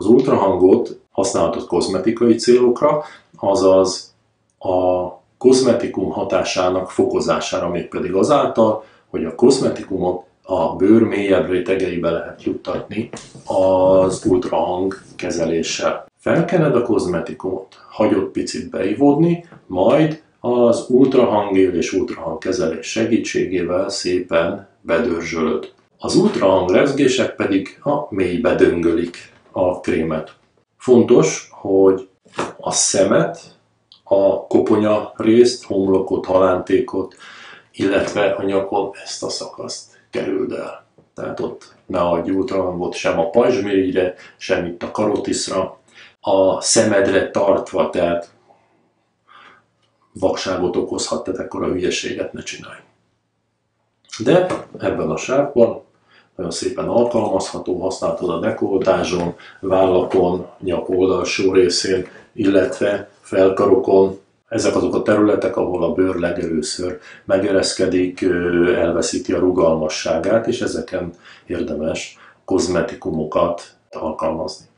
Az ultrahangot használhatod kozmetikai célokra, azaz a kozmetikum hatásának fokozására, mégpedig azáltal, hogy a kozmetikumot a bőr mélyebb rétegeibe lehet juttatni az ultrahang kezeléssel. Felkened a kozmetikumot, hagyod picit beivódni, majd az ultrahangél és ultrahangkezelés segítségével szépen bedörzsölöd. Az ultrahang rezgések pedig a mélybe döngölik a krémet. Fontos, hogy a szemet, a koponya részt, homlokot, halántékot, illetve a nyakon ezt a szakaszt kerüld el. Tehát ott ne adj ultrahangot sem a pajzsmirigyre, sem itt a karotiszra, a szemedre tartva, tehát vakságot okozhat, tehát ekkora hülyeséget ne csinálj. De ebben a sávban nagyon szépen alkalmazható, használhatod a dekoltázson, vállakon, nyak oldalsó részén, illetve felkarokon. Ezek azok a területek, ahol a bőr legelőször megereszkedik, elveszíti a rugalmasságát, és ezeken érdemes kozmetikumokat alkalmazni.